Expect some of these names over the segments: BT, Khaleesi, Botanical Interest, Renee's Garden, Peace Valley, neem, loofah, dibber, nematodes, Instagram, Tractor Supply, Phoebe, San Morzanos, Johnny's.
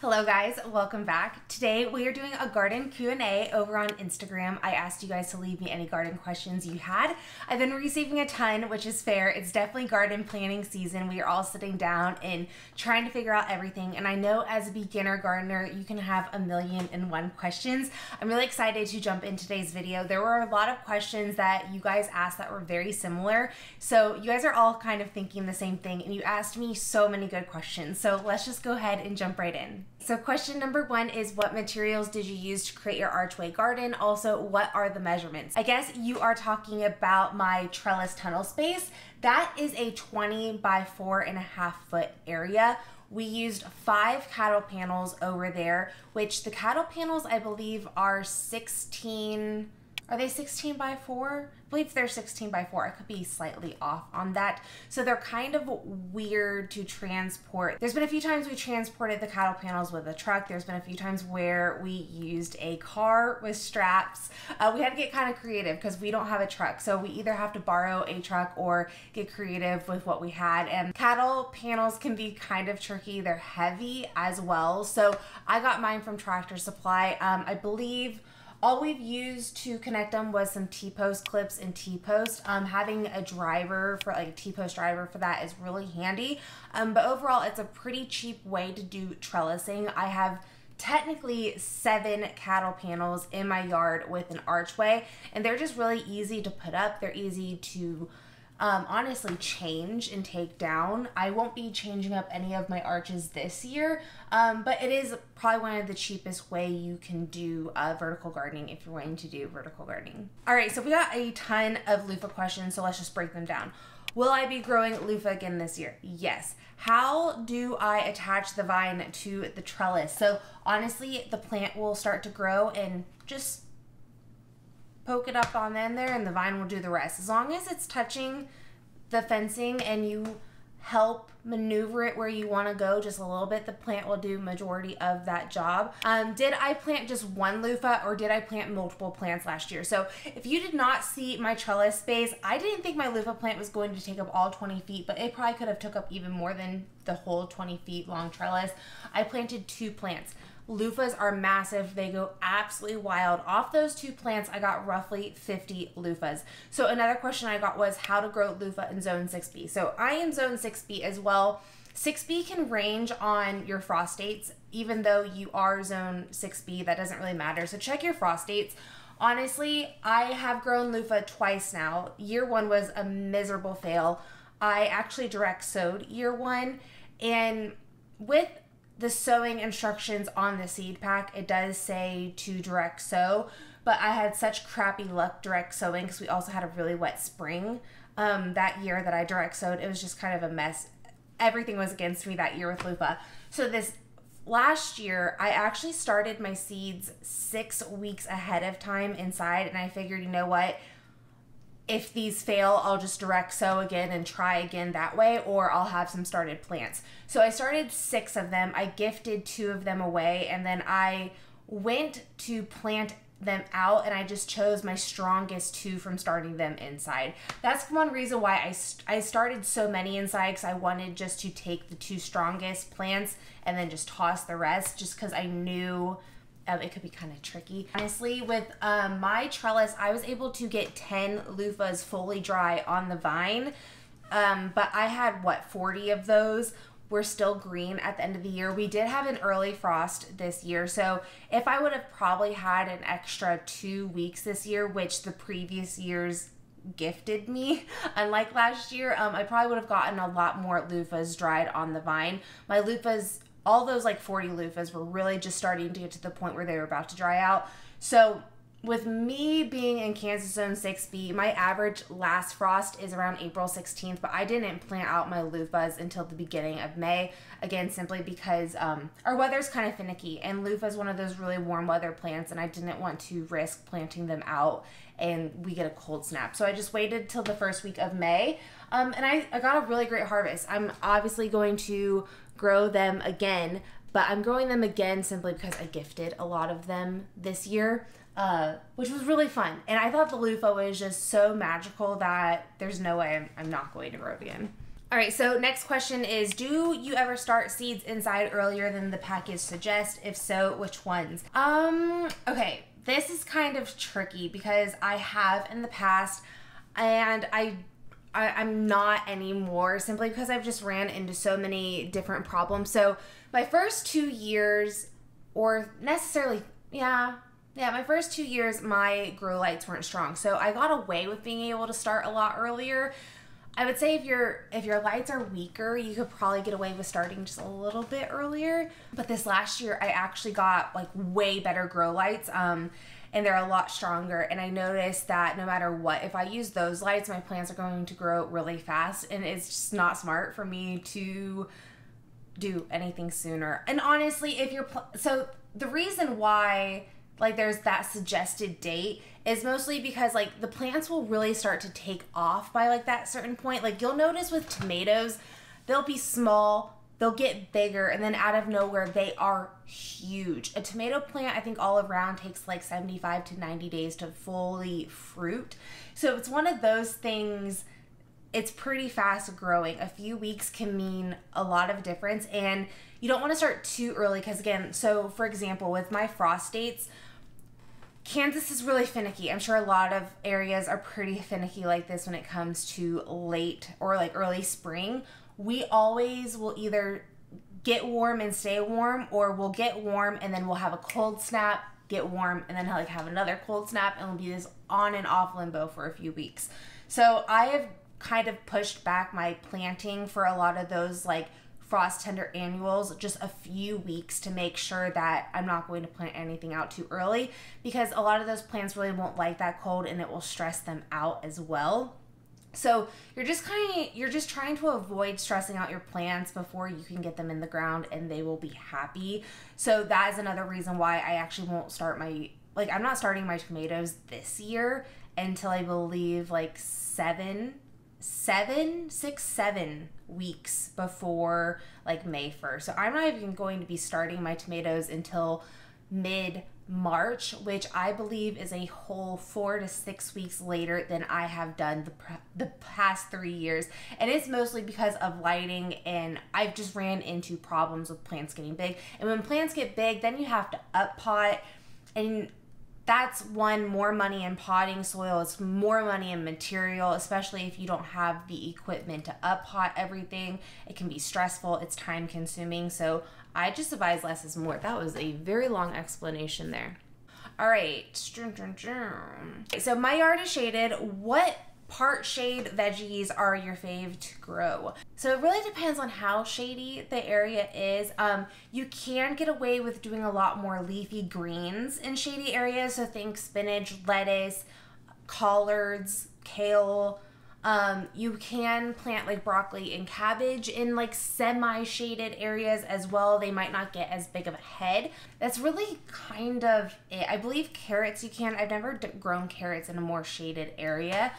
Hello guys, welcome back. Today we are doing a garden Q&A over on Instagram. I asked you guys to leave me any garden questions you had. I've been receiving a ton, which is fair. It's definitely garden planning season. We are all sitting down and trying to figure out everything. And I know as a beginner gardener, you can have 1,000,001 questions. I'm really excited to jump in today's video. There were a lot of questions that you guys asked that were very similar. So you guys are all kind of thinking the same thing and you asked me so many good questions. So let's just go ahead and jump right in. So question number one is, what materials did you use to create your archway garden? Also, what are the measurements? I guess you are talking about my trellis tunnel space. That is a 20 by 4.5 foot area. We used 5 cattle panels over there, which the cattle panels I believe are 16, are they 16 by 4? I believe they're 16 by 4. I could be slightly off on that. So they're kind of weird to transport. There's been a few times we transported the cattle panels with a truck. There's been a few times where we used a car with straps. We had to get kind of creative because we don't have a truck. So we either have to borrow a truck or get creative with what we had. And cattle panels can be kind of tricky. They're heavy as well. So I got mine from Tractor Supply. I believe all we've used to connect them was some T-post clips and T-post. Having a driver for like a T-post driver for that is really handy. But overall, it's a pretty cheap way to do trellising. I have technically 7 cattle panels in my yard with an archway, and they're just really easy to put up. They're easy to honestly change and take down. I won't be changing up any of my arches this year, but it is probably one of the cheapest way you can do vertical gardening if you're wanting to do vertical gardening. All right, so we got a ton of loofah questions, so let's just break them down. Will I be growing loofah again this year? Yes. How do I attach the vine to the trellis? So honestly, the plant will start to grow and just poke it up on in there and the vine will do the rest. As long as it's touching the fencing and you help maneuver it where you want to go just a little bit, the plant will do majority of that job. Did I plant just one loofah or did I plant multiple plants last year? So if you did not see my trellis space, I didn't think my loofah plant was going to take up all 20 feet, but it probably could have took up even more than the whole 20 feet long trellis. I planted 2 plants. Loofahs are massive. They go absolutely wild. Off those 2 plants, I got roughly 50 loofahs. So another question I got was how to grow loofah in zone 6B. So I am zone 6B as well. 6B can range on your frost dates. Even though you are zone 6B, that doesn't really matter. So check your frost dates. Honestly, I have grown loofah twice now. Year 1 was a miserable fail. I actually direct sowed year 1, and with the sowing instructions on the seed pack, it does say to direct sow, but I had such crappy luck direct sowing because we also had a really wet spring that year that I direct sowed. It was just kind of a mess. Everything was against me that year with loofah. So this last year, I actually started my seeds 6 weeks ahead of time inside, and I figured, you know what? If these fail, I'll just direct sow again and try again that way, or I'll have some started plants. So I started 6 of them. I gifted 2 of them away, and then I went to plant them out, and I just chose my strongest 2 from starting them inside. That's one reason why I started so many inside, because I wanted just to take the 2 strongest plants and then just toss the rest, just because I knew it could be kind of tricky. Honestly, with my trellis, I was able to get 10 loofahs fully dry on the vine, but I had, what, 40 of those were still green at the end of the year. We did have an early frost this year, so if I would have probably had an extra 2 weeks this year, which the previous years gifted me, unlike last year, I probably would have gotten a lot more loofahs dried on the vine. My loofahs, all those like 40 loofahs, were really just starting to get to the point where they were about to dry out. So with me being in Kansas Zone 6B, my average last frost is around April 16th, but I didn't plant out my loofahs until the beginning of May, again, simply because our weather's kind of finicky, and loofah is one of those really warm weather plants, and I didn't want to risk planting them out and we get a cold snap. So I just waited till the first week of May, and I got a really great harvest. I'm obviously going to grow them again, but I'm growing them again simply because I gifted a lot of them this year, which was really fun. And I thought the loofah was just so magical that there's no way I'm not going to grow it again. All right, so next question is, do you ever start seeds inside earlier than the package suggests? If so, which ones? Okay, this is kind of tricky because I have in the past, and I'm not anymore, simply because I've just ran into so many different problems. So my first 2 years, or necessarily, yeah, my first 2 years, my grow lights weren't strong. So I got away with being able to start a lot earlier. I would say if your lights are weaker, you could probably get away with starting just a little bit earlier. But this last year, I actually got like way better grow lights, and they're a lot stronger. And I noticed that no matter what, if I use those lights, my plants are going to grow really fast, and it's just not smart for me to do anything sooner. And honestly, so the reason why like there's that suggested date is mostly because like the plants will really start to take off by like that certain point. Like you'll notice with tomatoes, they'll be small, they'll get bigger, and then out of nowhere, they are huge. A tomato plant, I think all around takes like 75 to 90 days to fully fruit. So it's one of those things, it's pretty fast growing. A few weeks can mean a lot of difference, and you don't wanna start too early because again, so for example, with my frost dates, Kansas is really finicky. I'm sure a lot of areas are pretty finicky like this when it comes to late or like early spring. We always will either get warm and stay warm, or we'll get warm and then we'll have a cold snap, get warm, and then like have another cold snap, and it'll be this on and off limbo for a few weeks. So I have kind of pushed back my planting for a lot of those like frost tender annuals just a few weeks to make sure that I'm not going to plant anything out too early, because a lot of those plants really won't like that cold and it will stress them out as well. So you're just trying to avoid stressing out your plants before you can get them in the ground and they will be happy. So that is another reason why I actually won't start my, like I'm not starting my tomatoes this year until I believe like 7 weeks before like May 1st. So I'm not even going to be starting my tomatoes until mid-March, which I believe is a whole 4 to 6 weeks later than I have done the past 3 years. And it's mostly because of lighting, and I've just ran into problems with plants getting big. And when plants get big, then you have to up pot, and that's one, more money in potting soil, it's more money in material, especially if you don't have the equipment to up pot everything. It can be stressful, it's time consuming. So I just advise less is more. That was a very long explanation there. All right, so my yard is shaded. What part shade veggies are your fave to grow? So it really depends on how shady the area is. You can get away with doing a lot more leafy greens in shady areas. So think spinach, lettuce, collards, kale. You can plant like broccoli and cabbage in like semi-shaded areas as well. They might not get as big of a head. That's really kind of it. I believe carrots you can. I've never grown carrots in a more shaded area.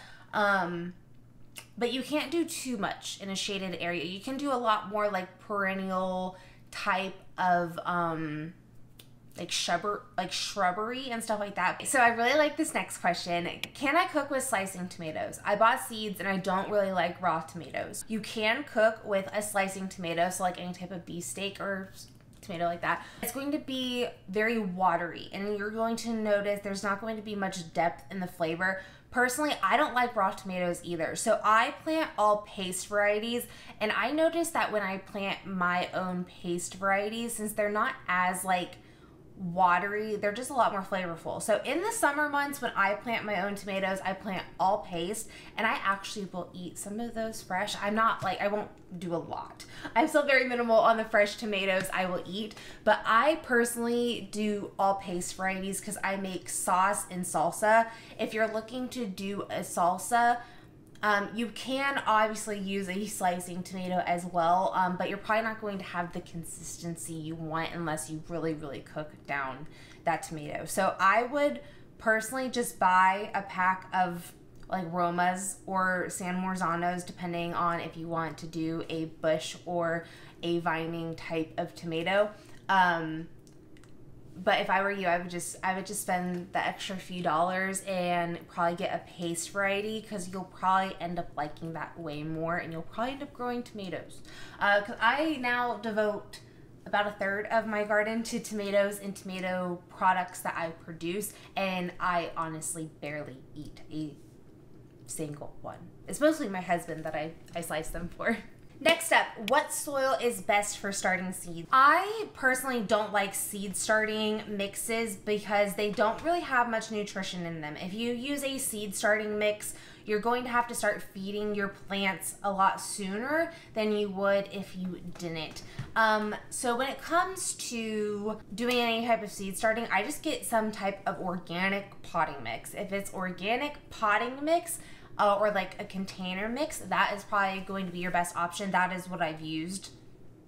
But you can't do too much in a shaded area. You can do a lot more like perennial type of, like shrubbery and stuff like that. So I really like this next question. Can I cook with slicing tomatoes? I bought seeds and I don't really like raw tomatoes. You can cook with a slicing tomato, so like any type of beefsteak or tomato like that. It's going to be very watery and you're going to notice there's not going to be much depth in the flavor. Personally, I don't like raw tomatoes either, so I plant all paste varieties, and I noticed that when I plant my own paste varieties, since they're not as like watery, they're just a lot more flavorful. So in the summer months when I plant my own tomatoes, I plant all paste, and I actually will eat some of those fresh. I'm not like, I won't do a lot. I'm still very minimal on the fresh tomatoes I will eat, but I personally do all paste varieties because I make sauce and salsa. If you're looking to do a salsa, you can obviously use a slicing tomato as well, but you're probably not going to have the consistency you want unless you really, really cook down that tomato. So I would personally just buy a pack of like Romas or San Morzanos, depending on if you want to do a bush or a vining type of tomato. But if I were you, I would just spend the extra few dollars and probably get a paste variety, because you'll probably end up liking that way more, and you'll probably end up growing tomatoes. Because I now devote about a third of my garden to tomatoes and tomato products that I produce, and I honestly barely eat a single one. It's mostly my husband that I slice them for. Next up, what soil is best for starting seeds? I personally don't like seed starting mixes because they don't really have much nutrition in them. If you use a seed starting mix, you're going to have to start feeding your plants a lot sooner than you would if you didn't. So when it comes to doing any type of seed starting, I just get some type of organic potting mix. If it's organic potting mix, or like a container mix, that is probably going to be your best option. That is what I've used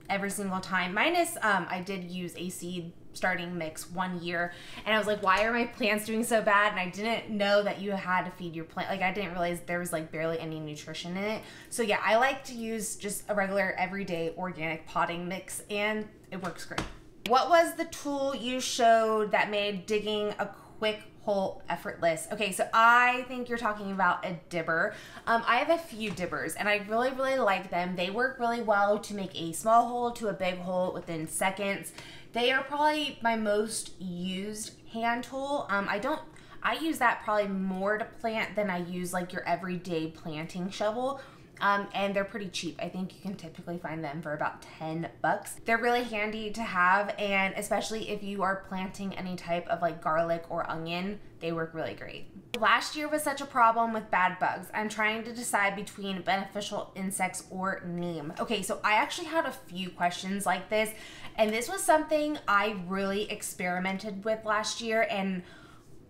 every single time, minus I did use a seed starting mix one year, and I was like, why are my plants doing so bad? And I didn't know that you had to feed your plant. Like, I didn't realize there was like barely any nutrition in it. So yeah, I like to use just a regular everyday organic potting mix, and it works great. What was the tool you showed that made digging a quick hole effortless? Okay, so I think you're talking about a dibber. I have a few dibbers, and I really like them. They work really well to make a small hole to a big hole within seconds. They are probably my most used hand tool. I use that probably more to plant than I use like your everyday planting shovel. And they're pretty cheap. I think you can typically find them for about 10 bucks. They're really handy to have, and especially if you are planting any type of like garlic or onion, they work really great. Last year was such a problem with bad bugs. I'm trying to decide between beneficial insects or neem. Okay, so I actually had a few questions like this, and this was something I really experimented with last year, and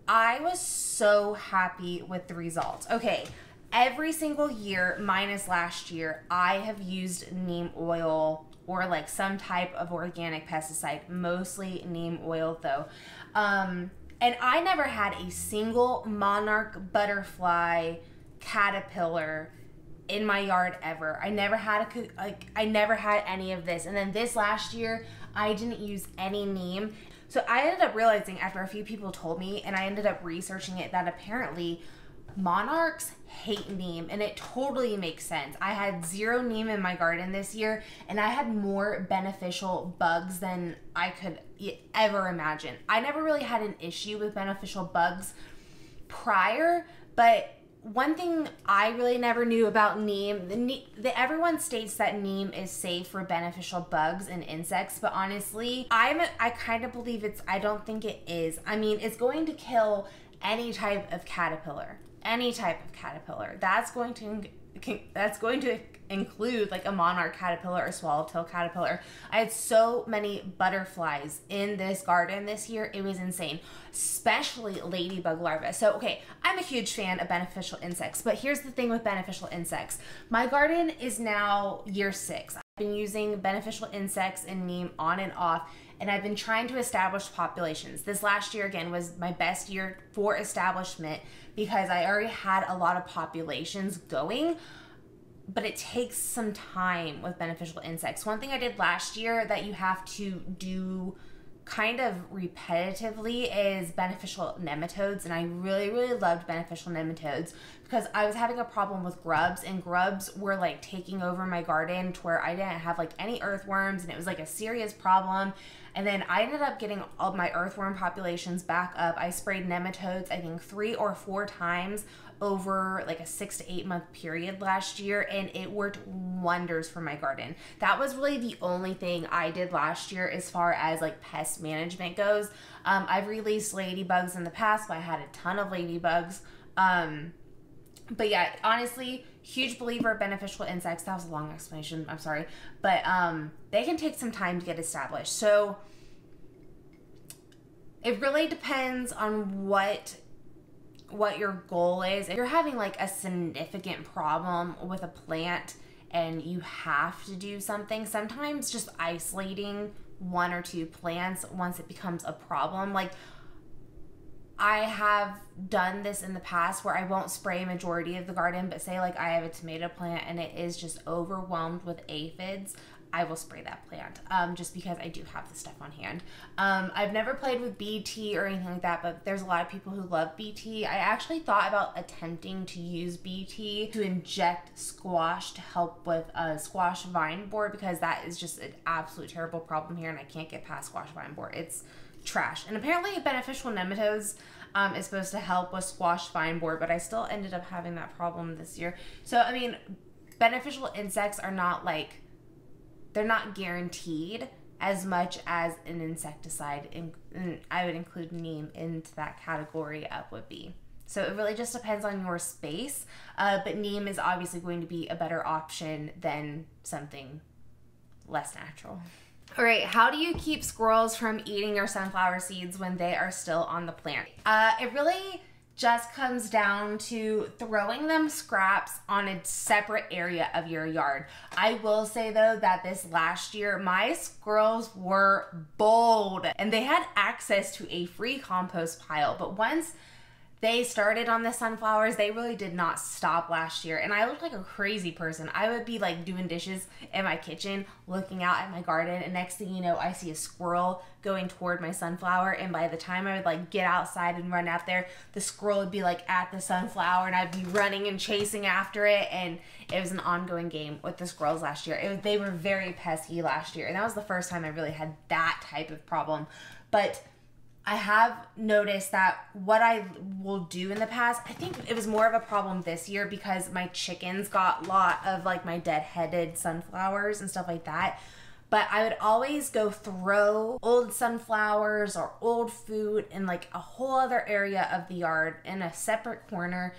I was so happy with the results. Okay. Every single year, minus last year, I have used neem oil or like some type of organic pesticide, mostly neem oil though. And I never had a single monarch butterfly caterpillar in my yard ever. I never had I never had any of this. And then this last year, I didn't use any neem. So I ended up realizing after a few people told me, and I ended up researching it, that apparently monarchs hate neem, and it totally makes sense. I had zero neem in my garden this year, and I had more beneficial bugs than I could ever imagine. I never really had an issue with beneficial bugs prior, but one thing I really never knew about neem, everyone states that neem is safe for beneficial bugs and insects, but honestly, I kind of believe I don't think it is. I mean, it's going to kill any type of caterpillar. That's going to include like a monarch caterpillar or swallowtail caterpillar. I had so many butterflies in this garden this year, it was insane, especially ladybug larvae. So okay, I'm a huge fan of beneficial insects, but here's the thing with beneficial insects. My garden is now year 6. I've been using beneficial insects and neem on and off, and I've been trying to establish populations. This last year, again, was my best year for establishment because I already had a lot of populations going, but it takes some time with beneficial insects. One thing I did last year that you have to do kind of repetitively is beneficial nematodes, and I really loved beneficial nematodes because I was having a problem with grubs, and grubs were like taking over my garden to where I didn't have like any earthworms, and it was like a serious problem. And then I ended up getting all my earthworm populations back up. I sprayed nematodes I think 3 or 4 times over like a 6 to 8 month period last year, and it worked wonders for my garden. That was really the only thing I did last year as far as like pest management goes. I've released ladybugs in the past, but I had a ton of ladybugs. But yeah, honestly, huge believer of beneficial insects. That was a long explanation, I'm sorry. But they can take some time to get established. So it really depends on what your goal is. If you're having like a significant problem with a plant and you have to do something, sometimes just isolating 1 or 2 plants once it becomes a problem. Like, I have done this in the past where I won't spray a majority of the garden, but say like I have a tomato plant and it is just overwhelmed with aphids, I will spray that plant just because I do have the stuff on hand. I've never played with BT or anything like that, but there's a lot of people who love BT. I actually thought about attempting to use BT to inject squash to help with a squash vine board, because that is just an absolute terrible problem here, and I can't get past squash vine board. It's trash. And apparently beneficial nematodes is supposed to help with squash vine board, but I still ended up having that problem this year. So, I mean, beneficial insects are not like, they're not guaranteed as much as an insecticide, and I would include neem into that category of would be. So it really just depends on your space, but neem is obviously going to be a better option than something less natural. All right, how do you keep squirrels from eating your sunflower seeds when they are still on the plant? It really just comes down to throwing them scraps on a separate area of your yard. I will say though that this last year, my squirrels were bold and they had access to a free compost pile, but once they started on the sunflowers, they really did not stop last year. And I looked like a crazy person. I would be like doing dishes in my kitchen, looking out at my garden, and next thing you know, I see a squirrel going toward my sunflower. And by the time I would like get outside and run out there, the squirrel would be like at the sunflower and I'd be running and chasing after it. And it was an ongoing game with the squirrels last year. They were very pesky last year. And that was the first time I really had that type of problem. But I have noticed that what I will do in the past, I think it was more of a problem this year because my chickens got a lot of like my dead-headed sunflowers and stuff like that. But I would always go throw old sunflowers or old food in like a whole other area of the yard in a separate corner,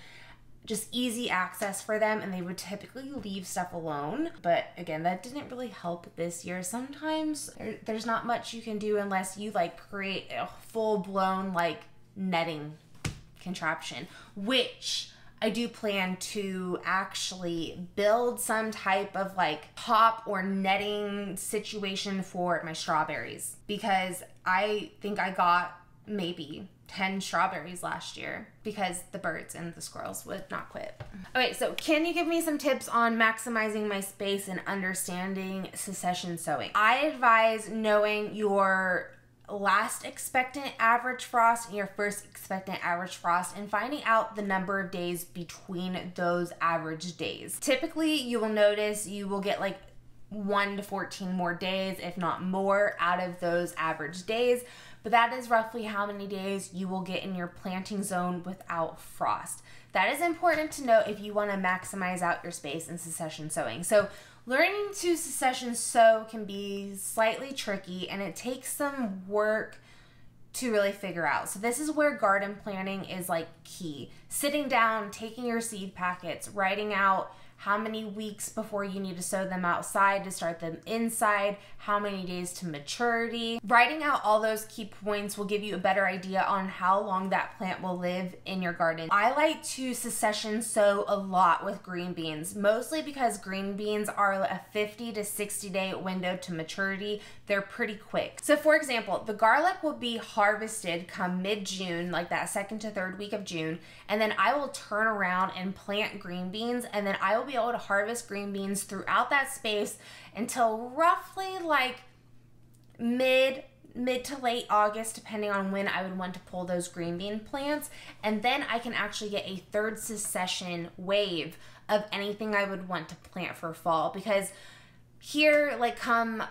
just easy access for them, and they would typically leave stuff alone. But again, that didn't really help this year. Sometimes there's not much you can do unless you like create a full-blown like netting contraption, which I do plan to actually build some type of like pop or netting situation for my strawberries, because I think I got maybe 10 strawberries last year because the birds and the squirrels would not quit. Okay, so can you give me some tips on maximizing my space and understanding succession sowing? I advise knowing your last expectant average frost and your first expectant average frost and finding out the number of days between those average days. Typically, you will notice you will get like 1 to 14 more days, if not more, out of those average days. But that is roughly how many days you will get in your planting zone without frost. That is important to know if you want to maximize out your space in succession sowing. So learning to succession sow can be slightly tricky and it takes some work to really figure out. So this is where garden planning is like key. Sitting down, taking your seed packets, writing out how many weeks before you need to sow them outside to start them inside, how many days to maturity. Writing out all those key points will give you a better idea on how long that plant will live in your garden. I like to succession sow a lot with green beans, mostly because green beans are a 50 to 60 day window to maturity. They're pretty quick. So for example, the garlic will be harvested come mid-June, like that second to third week of June, and then I will turn around and plant green beans, and then I will be able to harvest green beans throughout that space until roughly like mid to late August, depending on when I would want to pull those green bean plants. And then I can actually get a third succession wave of anything I would want to plant for fall, because here like come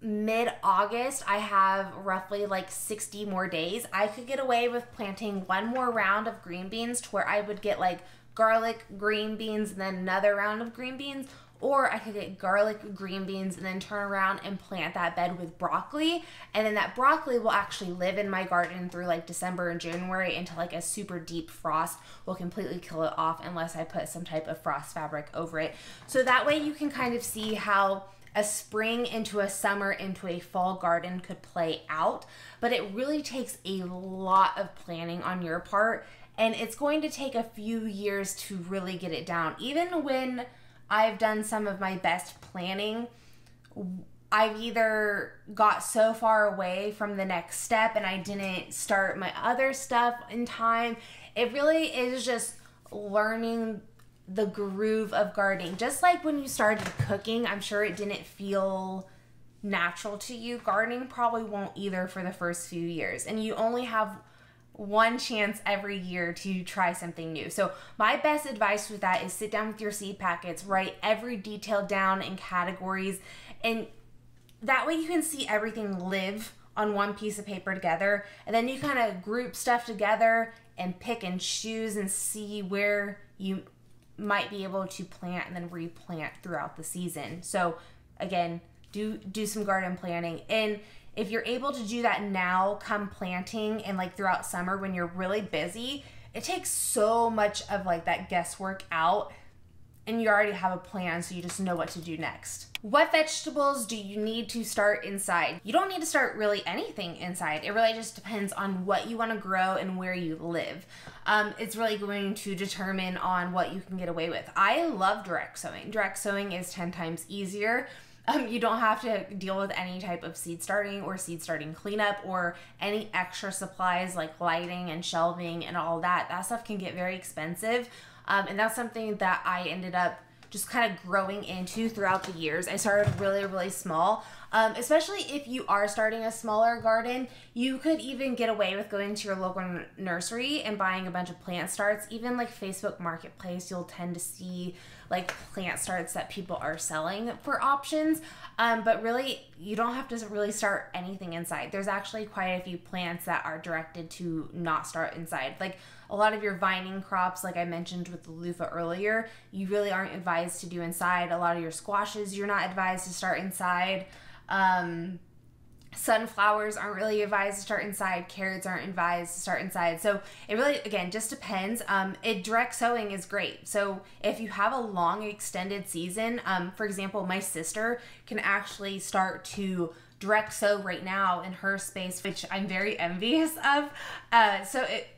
mid-August, I have roughly like 60 more days. I could get away with planting one more round of green beans to where I would get like garlic, green beans, and then another round of green beans, or I could get garlic, green beans, and then turn around and plant that bed with broccoli, and then that broccoli will actually live in my garden through like December and January until like a super deep frost will completely kill it off unless I put some type of frost fabric over it. So that way you can kind of see how a spring into a summer into a fall garden could play out, but it really takes a lot of planning on your part. And it's going to take a few years to really get it down. Even when I've done some of my best planning, I've either got so far away from the next step and I didn't start my other stuff in time. It really is just learning the groove of gardening. Just like when you started cooking, I'm sure it didn't feel natural to you. Gardening probably won't either for the first few years. And you only have one chance every year to try something new. So my best advice with that is sit down with your seed packets, write every detail down in categories, and that way you can see everything live on one piece of paper together. And then you kind of group stuff together and pick and choose and see where you might be able to plant and then replant throughout the season. So again, do some garden planning. And if you're able to do that now, come planting and like throughout summer when you're really busy, it takes so much of like that guesswork out, and you already have a plan, so you just know what to do next. What vegetables do you need to start inside? You don't need to start really anything inside. It really just depends on what you want to grow and where you live. It's really going to determine on what you can get away with. I love direct sowing. Direct sowing is 10 times easier. You don't have to deal with any type of seed starting or seed starting cleanup or any extra supplies like lighting and shelving and all that. That stuff can get very expensive. And that's something that I ended up just kind of growing into throughout the years. I started really small. Especially if you are starting a smaller garden, you could even get away with going to your local nursery and buying a bunch of plant starts. Even like Facebook Marketplace, you'll tend to see like plant starts that people are selling for options. But really, you don't have to really start anything inside. There's actually quite a few plants that are directed to not start inside. Like a lot of your vining crops, like I mentioned with the loofah earlier, you really aren't advised to do inside. A lot of your squashes, you're not advised to start inside. Sunflowers aren't really advised to start inside. Carrots aren't advised to start inside. So it really, again, just depends. Direct sowing is great. So if you have a long extended season, for example, my sister can actually start to direct sow right now in her space, which I'm very envious of. So it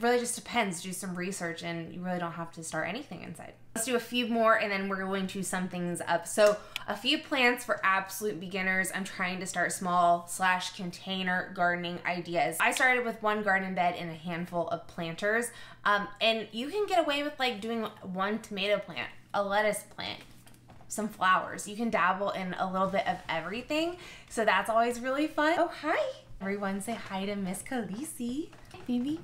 really just depends. Do some research, and you really don't have to start anything inside. Let's do a few more and then we're going to sum things up. So a few plants for absolute beginners. I'm trying to start small / container gardening ideas. I started with one garden bed and a handful of planters. And you can get away with like doing one tomato plant, a lettuce plant, some flowers. You can dabble in a little bit of everything. So that's always really fun. Oh, hi. Everyone say hi to Miss Khaleesi. Hi, Phoebe.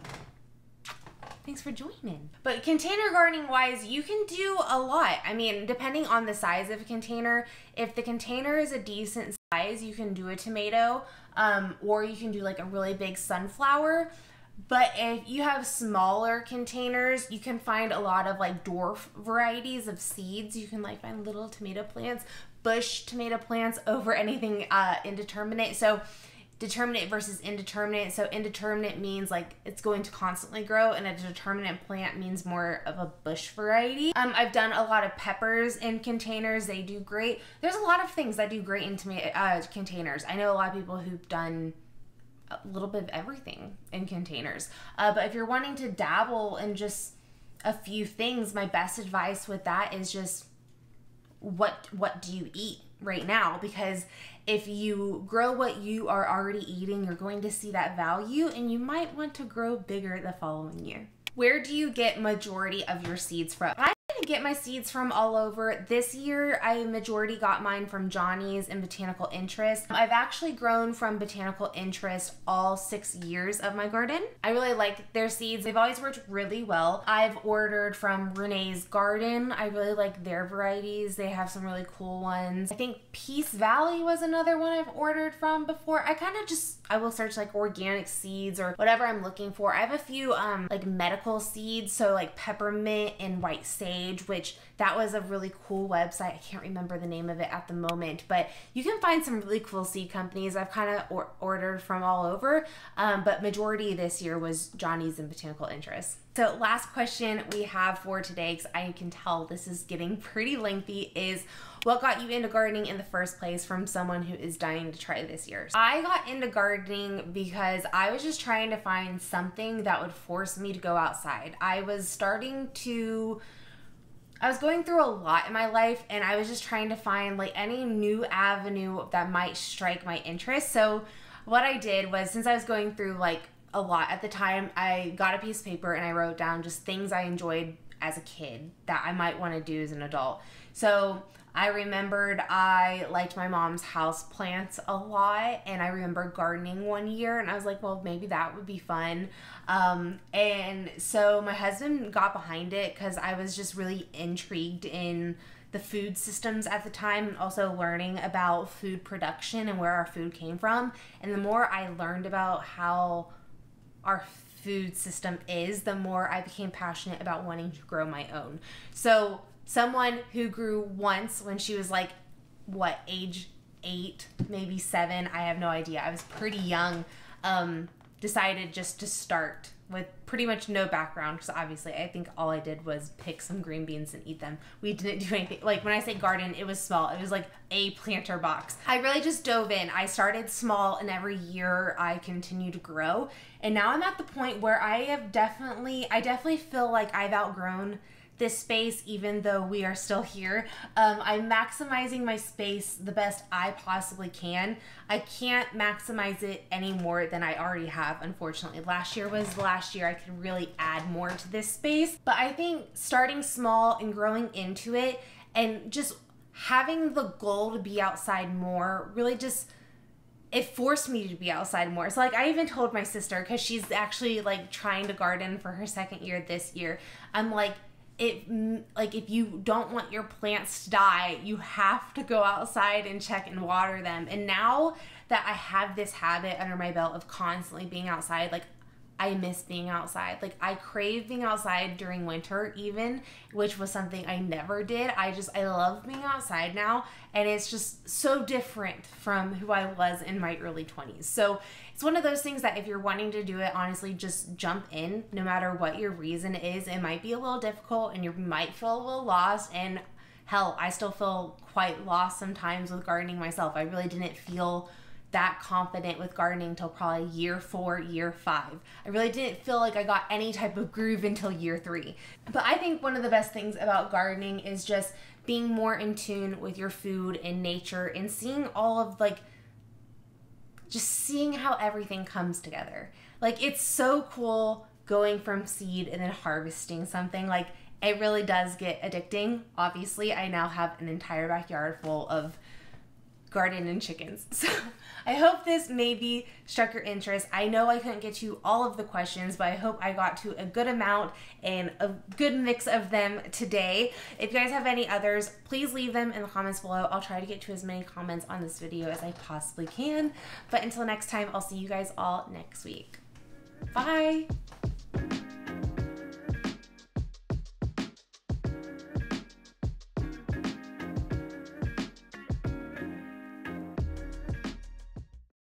Thanks for joining. But container gardening wise, you can do a lot. I mean, depending on the size of a container, if the container is a decent size, you can do a tomato, or you can do like a really big sunflower. But if you have smaller containers, you can find a lot of like dwarf varieties of seeds. You can like find little tomato plants, bush tomato plants over anything indeterminate. So determinate versus indeterminate. So indeterminate means like it's going to constantly grow, and a determinate plant means more of a bush variety. I've done a lot of peppers in containers. They do great. There's a lot of things that do great in tomato containers. I know a lot of people who've done a little bit of everything in containers. But if you're wanting to dabble in just a few things, my best advice with that is just what do you eat right now? Because if you grow what you are already eating, you're going to see that value, and you might want to grow bigger the following year. Where do you get majority of your seeds from? I get my seeds from all over. This year, I majority got mine from Johnny's and Botanical Interest. I've actually grown from Botanical Interest all 6 years of my garden. I really like their seeds. They've always worked really well. I've ordered from Renee's Garden. I really like their varieties. They have some really cool ones. I think Peace Valley was another one I've ordered from before. I kind of just, I will search like organic seeds or whatever I'm looking for. I have a few like medical seeds, so like peppermint and white sage, which that was a really cool website. I can't remember the name of it at the moment, but you can find some really cool seed companies. I've kind of ordered from all over, but majority this year was Johnny's and Botanical Interest. So last question we have for today, because I can tell this is getting pretty lengthy, is what got you into gardening in the first place from someone who is dying to try this year? I got into gardening because I was just trying to find something that would force me to go outside. I was going through a lot in my life, and I was just trying to find like any new avenue that might strike my interest. So what I did was, since I was going through like a lot at the time, I got a piece of paper and I wrote down just things I enjoyed as a kid that I might want to do as an adult. So I remembered I liked my mom's house plants a lot, and I remember gardening one year, and I was like, well, maybe that would be fun. And so my husband got behind it because I was just really intrigued in the food systems at the time, and also learning about food production and where our food came from. And the more I learned about how our food system is, the more I became passionate about wanting to grow my own. So someone who grew once when she was like, what, age 8, maybe 7, I have no idea, I was pretty young, decided just to start with pretty much no background, because obviously I think all I did was pick some green beans and eat them. We didn't do anything. Like, when I say garden, it was small. It was like a planter box. I really just dove in. I started small, and every year I continue to grow. And now I'm at the point where I definitely feel like I've outgrown this space, even though we are still here. I'm maximizing my space the best I possibly can. I can't maximize it any more than I already have, unfortunately. Last year was the last year I could really add more to this space. But I think starting small and growing into it and just having the goal to be outside more really just, it forced me to be outside more. So like, I even told my sister, because she's actually like trying to garden for her second year this year. I'm like, if you don't want your plants to die, you have to go outside and check and water them. And now that I have this habit under my belt of constantly being outside, like, I miss being outside. Like, I crave being outside during winter even, which was something I never did. I love being outside now, and it's just so different from who I was in my early 20s. So it's one of those things that if you're wanting to do it, honestly, just jump in, no matter what your reason is. It might be a little difficult and you might feel a little lost, and hell, I still feel quite lost sometimes with gardening myself. I really didn't feel that confident with gardening till probably year 4, year 5. I really didn't feel like I got any type of groove until year 3. But I think one of the best things about gardening is just being more in tune with your food and nature, and seeing all of, like, just seeing how everything comes together. Like, it's so cool going from seed and then harvesting something. Like, it really does get addicting. Obviously, I now have an entire backyard full of garden and chickens. So I hope this maybe struck your interest. I know I couldn't get to all of the questions, but I hope I got to a good amount and a good mix of them today. If you guys have any others, please leave them in the comments below. I'll try to get to as many comments on this video as I possibly can. But until next time, I'll see you guys all next week. Bye.